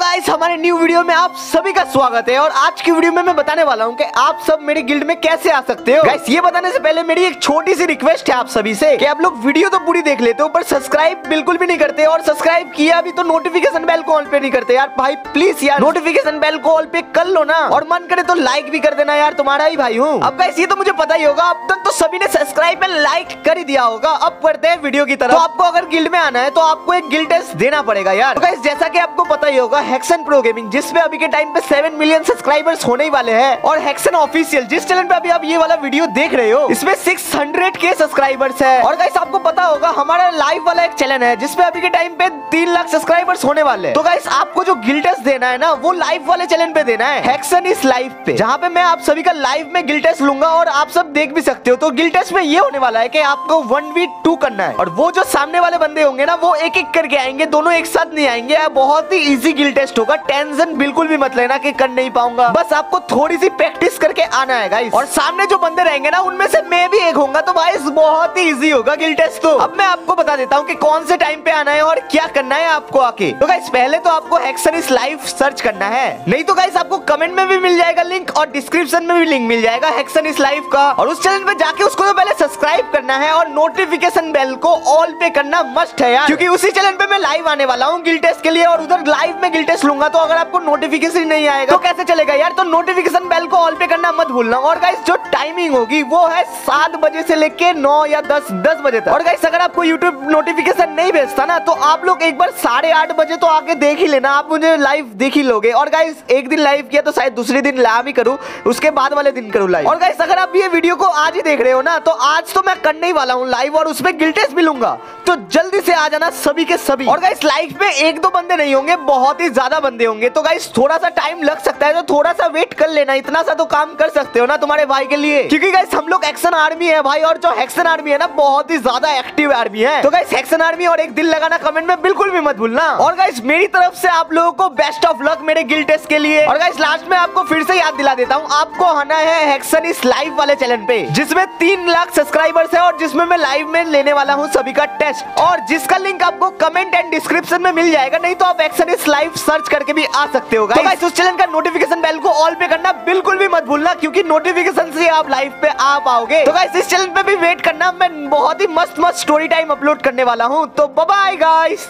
Guys हमारे new video में आप सभी का स्वागत है। और आज की वीडियो में मैं बताने वाला हूं कि आप सब मेरे गिल्ड में कैसे आ सकते हो। गाइस ये बताने से पहले मेरी एक छोटी सी रिक्वेस्ट है आप सभी से कि आप लोग वीडियो तो पूरी देख लेते हो पर सब्सक्राइब बिल्कुल भी नहीं करते, और सब्सक्राइब किया भी तो नोटिफिकेशन बेल को ऑल पे नहीं करते। यार भाई प्लीज यार नोटिफिकेशन बेल को ऑल पे कर लो ना, और मन करे तो लाइक भी कर देना, यार तुम्हारा ही भाई हूँ। अब गाइस ये तो मुझे पता ही होगा, अब तक तो सभी ने सब्सक्राइब एंड लाइक कर ही दिया होगा। अब करते हैं वीडियो की तरफ। आपको अगर गिल्ड में आना है तो आपको एक गिल्ड टेस्ट देना पड़ेगा। यार गाइस जैसा की आपको पता ही होगा, हैक्सन प्रो गेमिंग जिसमें अभी के टाइम पे 7 मिलियन सब्सक्राइबर्स होने ही वाले हैं, और हैक्सन ऑफिशियल जिस चैनल पे अभी आप ये वाला वीडियो देख रहे हो इसमें 600K सब्सक्राइबर्स है। और गाइस आपको पता होगा हमारा लाइव वाला एक चैनल है जिसमें अभी के टाइम पे 3 लाख सब्सक्राइबर्स होने वाले हैं। तो गाइस आपको जो गिल्ड टेस्ट देना है ना वो लाइव वाले चैनल पे देना है, हैक्सन इस लाइव पे, जहाँ पे मैं आप सभी का लाइव में गिल्ड टेस्ट लूंगा और आप सब देख भी सकते हो। तो गिल्ड टेस्ट में ये होने वाला है की आपको 1v2 करना है, और वो जो सामने वाले बंदे होंगे ना वो एक एक करके आएंगे, दोनों एक साथ नहीं आएंगे। बहुत ही इजी गिल्ड टेस्ट होगा, टेंशन बिल्कुल भी मत लेना कि कर नहीं पाऊंगा, बस आपको थोड़ी सी प्रैक्टिस करके आना है गाइस। और सामने जो बंदे रहेंगे ना उनमें से मैं भी एक होऊंगा, तो गाइस बहुत ही इजी होगा गिल्ड टेस्ट। तो अब मैं आपको बता देता हूँ कि कौन से टाइम पे आना है और क्या करना है आपको आके। तो गाइस पहले तो आपको हैक्सन इस लाइव सर्च करना है, नहीं तो गाइस आपको कमेंट में भी मिल जाएगा लिंक और डिस्क्रिप्शन में भी लिंक मिल जाएगा हैक्सन इस लाइव का। और उस चैनल पे जाके उसको तो पहले सब्सक्राइब करना है और नोटिफिकेशन बेल को ऑल पे करना मस्ट है यार, क्योंकि उसी चैनल पे मैं लाइव आने वाला हूँ गिल्ड टेस्ट के लिए, और उधर लाइव में गिल्ड टेस्ट लूंगा। तो अगर आपको नोटिफिकेशन नहीं आएगा तो कैसे चलेगा यार, तो नोटिफिकेशन बेल को ऑल पे करना मत भूलना। और गाइस जो टाइमिंग होगी वो है 7 बजे से लेके 9 या 10 बजे तक। और गाइस अगर आपको यूट्यूब नोटिफिकेशन नहीं भेजता ना तो आप लोग एक बार 8:30 बजे तो आके देख ही लेना, आप मुझे लाइव देख ही लोगे। और गाइस एक दिन लाइव किया तो शायद दूसरे दिन लाइव ही करूँ, उसके बाद वाले दिन करूँ लाइव। और गाइस अगर आप ये वीडियो को आज ही देख रहे हो ना तो आज तो मैं करने ही वाला हूँ लाइव, और उसमें गिल्ड टेस्ट भी लूंगा, तो जल्दी से आ जाना सभी के सभी। और गाइस लाइव में 1-2 बंदे नहीं होंगे, बहुत ही ज्यादा बंदे होंगे, तो गाइस थोड़ा सा टाइम लग सकता है, तो थोड़ा सा वेट कर लेना। इतना सा तो काम कर सकते हो ना तुम्हारे भाई के लिए, क्योंकि गाइस हम लोग हैक्सन आर्मी है भाई, और जो हैक्सन आर्मी है ना बहुत ही ज्यादा एक्टिव आर्मी है। तो गाइस हैक्सन आर्मी और एक दिल लगाना कमेंट में बिल्कुल भी मत भूलना। और गाइस मेरी तरफ से आप लोगों को बेस्ट ऑफ लक मेरे गिल्ड टेस्ट के लिए। और गाइस लास्ट में आपको फिर से याद दिला देता हूँ, आपको आना है हैक्सन इस लाइव वाले चैनल पे जिसमें 3 लाख सब्सक्राइबर्स है, और जिसमें मैं लाइव में लेने वाला हूँ सभी का टेस्ट, और जिसका लिंक आपको कमेंट एंड डिस्क्रिप्शन में मिल जाएगा। नहीं तो आप हैक्सन इस लाइव सर्च करके भी आ सकते हो गाइस। तो गाइस उस चैनल का नोटिफिकेशन बेल को ऑल पे करना बिल्कुल भी मत भूलना, क्योंकि नोटिफिकेशन से आप लाइव पे आ पाओगे। तो गाइस इस चैनल पे भी वेट करना, मैं बहुत ही मस्त मस्त स्टोरी टाइम अपलोड करने वाला हूँ। तो बाय गाइस।